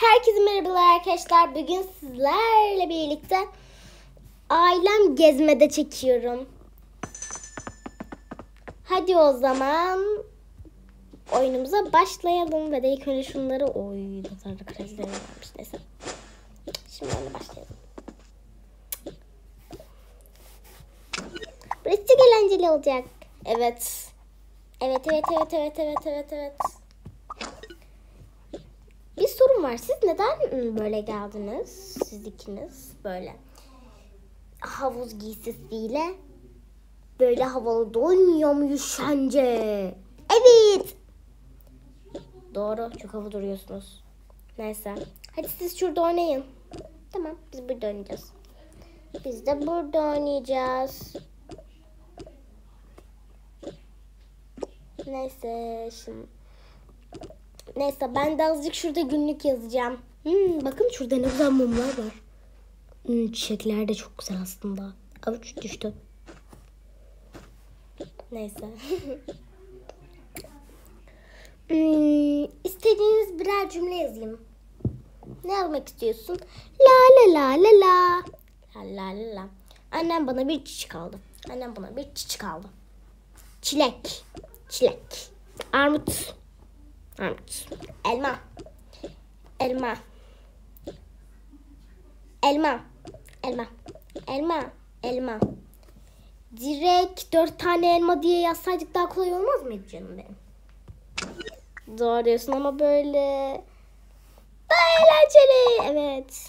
Herkese merhabalar arkadaşlar. Bugün sizlerle birlikte ailem gezmede çekiyorum. Hadi o zaman oyunumuza başlayalım. Ve de ilk önce şunları nazarda kraliçelerim varmış neyse. Şimdi öyle başlayalım. Burası çok eğlenceli olacak. Evet. Evet. Bir sorun var. Siz neden böyle geldiniz? Siz ikiniz böyle havuz giysisiyle böyle havalı doymuyor muyuz sence? Evet. Doğru. Çok havalı duruyorsunuz. Neyse. Hadi siz şurada oynayın. Tamam. Biz burada oynayacağız. Neyse. Şimdi... Neyse ben de azıcık şurada günlük yazacağım. Bakın şurada ne güzel mumlar var. Çiçekler de çok güzel aslında. Avuç düştü. Neyse. İstediğiniz birer cümle yazayım. Ne almak istiyorsun? La la la la la. La la la la. Annem bana bir çiçek aldı. Çilek. Armut. Elma. Direkt 4 tane elma diye yazsaydık daha kolay olmaz mıydı canım benim? Doğru diyorsun ama böyle daha eğlenceli. Evet.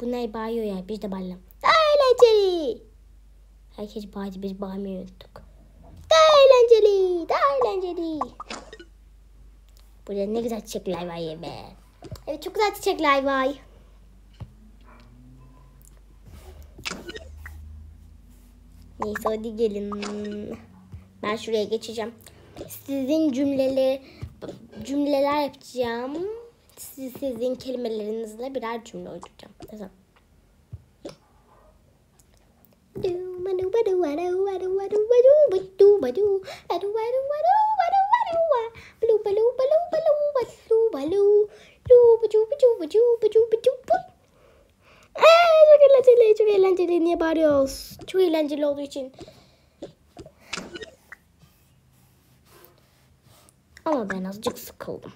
Bu ne bağıyor ya? Bir de bağlam. Daha eğlenceli. Herkes bağırdı, biz bağırmayı unuttuk. Daha eğlenceli. Burada ne güzel çiçekler var ya be. Evet çok güzel çiçekler var. Neyse hadi gelin. Ben şuraya geçeceğim. Sizin cümleler yapacağım. Sizin kelimelerinizle birer cümle uyduracağım. Tamam. Çok eğlenceli niye bağırıyoruz? Çok eğlenceli olduğu için. Ama ben azıcık sıkıldım.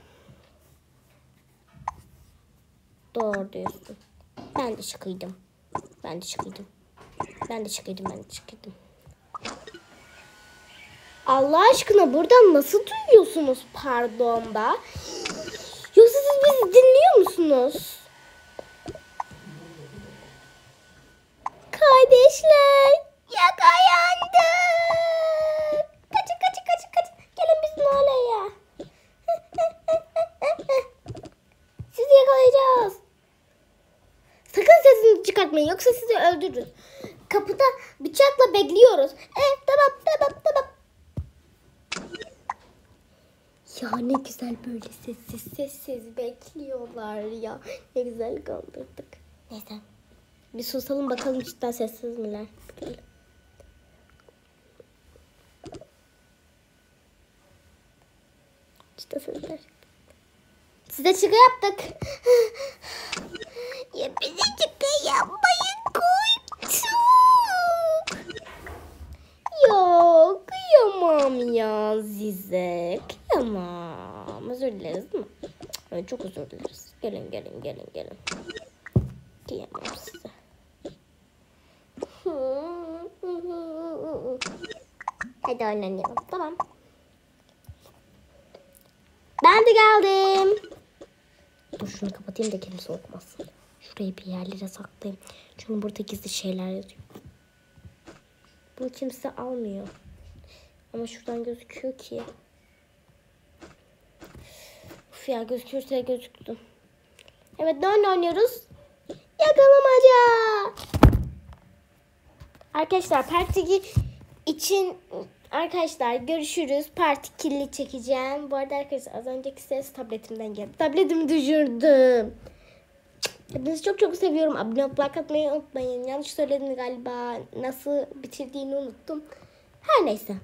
Doğru diyorsun. Ben de sıkıldım. Allah aşkına buradan nasıl duyuyorsunuz pardon da? Yoksa siz bizi dinliyor musunuz? Kardeşler yakalandık. Kaçın. Gelin biz Nale'ye. Sizi yakalayacağız. Sakın sesini çıkartmayın yoksa sizi öldürürüz. Kapıda bıçakla bekliyoruz. Tamam. Ya ne güzel böyle sessiz bekliyorlar ya. Ne güzel kandırdık. Neyse. Bir susalım bakalım cidden sessiz miler. Cidden sessizler. Size çıkı yaptık. Ya bize çıkı yapmayın koyduk. Yok kıyamam ya size. Kıyamam. Özür dileriz değil mi? Evet, çok özür dileriz. Gelin. Kıyamam size. Hadi oynayalım. Tamam. Ben de geldim. Dur şunu kapatayım da kimse okumasın. Şurayı bir yerlere saklayayım. Çünkü burada gizli şeyler yazıyor. Bunu kimse almıyor. Ama şuradan gözüküyor ki. Uf ya gözükürse gözüktü. Evet ne oynuyoruz? Yakalamaca. Arkadaşlar parti için arkadaşlar görüşürüz. Parti kirli çekeceğim. Bu arada arkadaşlar az önceki ses tabletimden geldi. Tabletimi düşürdüm. Hepinizi çok seviyorum. Abone olup like atmayı unutmayın. Yanlış söyledim galiba. Nasıl bitirdiğini unuttum. Her neyse.